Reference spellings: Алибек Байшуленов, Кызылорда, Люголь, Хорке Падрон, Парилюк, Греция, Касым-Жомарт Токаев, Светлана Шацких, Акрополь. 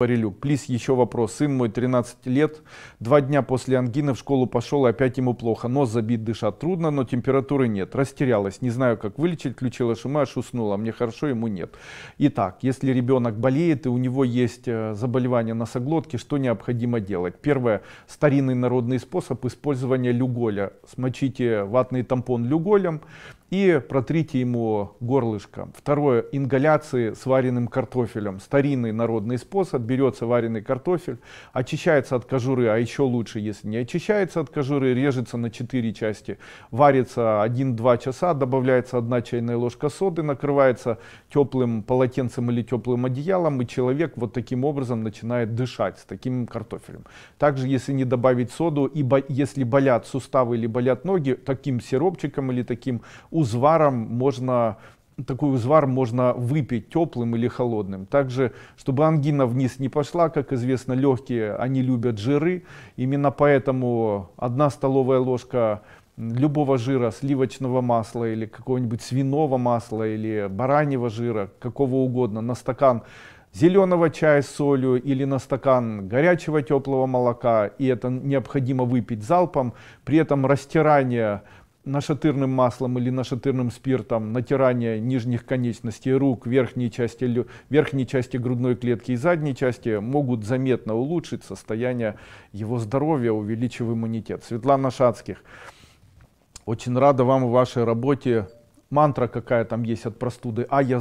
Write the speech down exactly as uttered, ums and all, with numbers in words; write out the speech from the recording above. Парилюк. Плиз, еще вопрос. Сын мой, тринадцать лет, два дня после ангины в школу пошел, и опять ему плохо. Нос забит, дышать трудно, но температуры нет. Растерялась, не знаю, как вылечить, включила шума, аж уснула. Мне хорошо, ему нет. Итак, если ребенок болеет, и у него есть заболевание носоглотки, что необходимо делать? Первое, старинный народный способ использования люголя. Смочите ватный тампон люголем и протрите ему горлышко. Второе, ингаляции с вареным картофелем. Старинный народный способ. Берется вареный картофель, очищается от кожуры, а еще лучше, если не очищается от кожуры, режется на четыре части, варится один-два часа, добавляется одна чайная ложка соды, накрывается теплым полотенцем или теплым одеялом, и человек вот таким образом начинает дышать с таким картофелем. Также, если не добавить соду, и бо если болят суставы или болят ноги, таким сиропчиком или таким узваром можно... Такой узвар можно выпить теплым или холодным. Также, чтобы ангина вниз не пошла, как известно, легкие, они любят жиры. Именно поэтому одна столовая ложка любого жира, сливочного масла или какого-нибудь свиного масла или бараньего жира, какого угодно, на стакан зеленого чая с солью или на стакан горячего теплого молока. И это необходимо выпить залпом. При этом растирание нашатырным маслом или нашатырным спиртом, натирание нижних конечностей рук, верхней части, верхней части грудной клетки и задней части могут заметно улучшить состояние его здоровья, увеличив иммунитет. Светлана Шацких, очень рада вам в вашей работе. Мантра какая там есть от простуды, а я